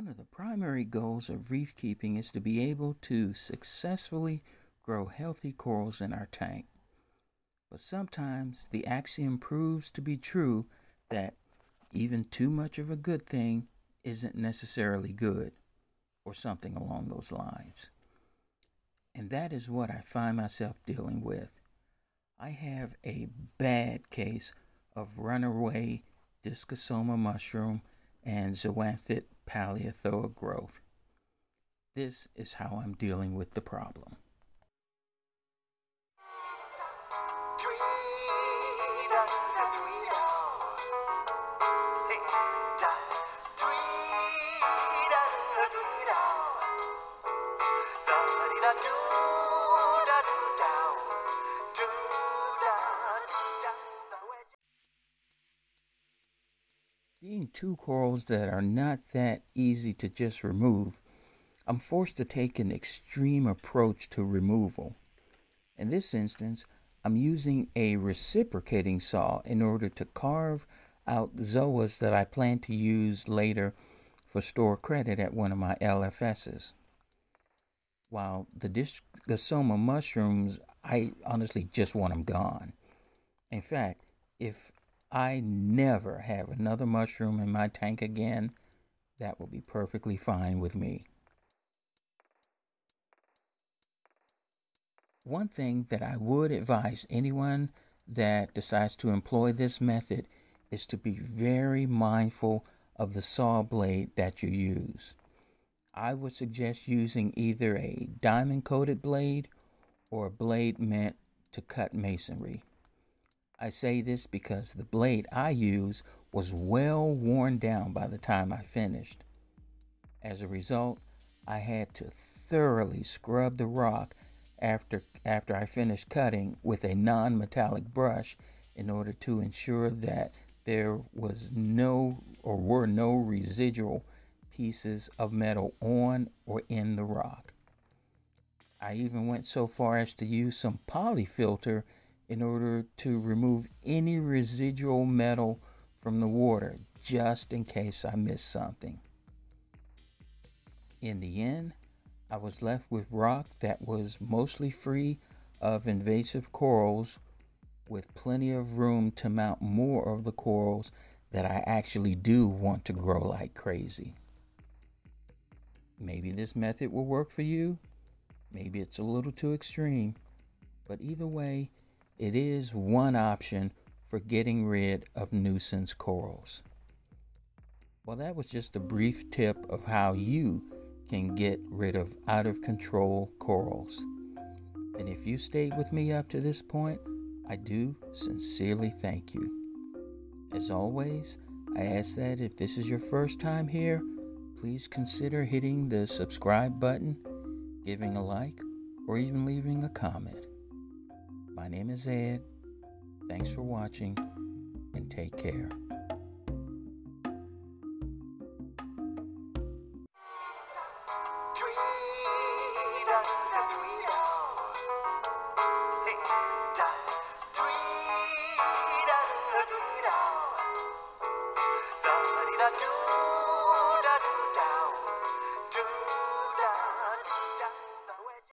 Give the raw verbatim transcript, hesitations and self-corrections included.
One of the primary goals of reef keeping is to be able to successfully grow healthy corals in our tank. But sometimes the axiom proves to be true that even too much of a good thing isn't necessarily good, or something along those lines. And that is what I find myself dealing with. I have a bad case of runaway Discosoma mushroom and zoanthid paleothoa growth. This is how I'm dealing with the problem. Being two corals that are not that easy to just remove, I'm forced to take an extreme approach to removal. In this instance, I'm using a reciprocating saw in order to carve out zoas that I plan to use later for store credit at one of my L F S's. While the Discosoma mushrooms, I honestly just want them gone. In fact, if I never have another mushroom in my tank again, that will be perfectly fine with me. One thing that I would advise anyone that decides to employ this method is to be very mindful of the saw blade that you use. I would suggest using either a diamond-coated blade or a blade meant to cut masonry. I say this because the blade I used was well worn down by the time I finished. As a result, I had to thoroughly scrub the rock after, after I finished cutting with a non-metallic brush in order to ensure that there was no or were no residual pieces of metal on or in the rock. I even went so far as to use some poly filter in order to remove any residual metal from the water, just in case I missed something. In the end, I was left with rock that was mostly free of invasive corals, with plenty of room to mount more of the corals that I actually do want to grow like crazy. Maybe this method will work for you, maybe it's a little too extreme, but either way, it is one option for getting rid of nuisance corals. Well, that was just a brief tip of how you can get rid of out of control corals. And if you stayed with me up to this point, I do sincerely thank you. As always, I ask that if this is your first time here, please consider hitting the subscribe button, giving a like, or even leaving a comment. My name is Ed. Thanks for watching and take care.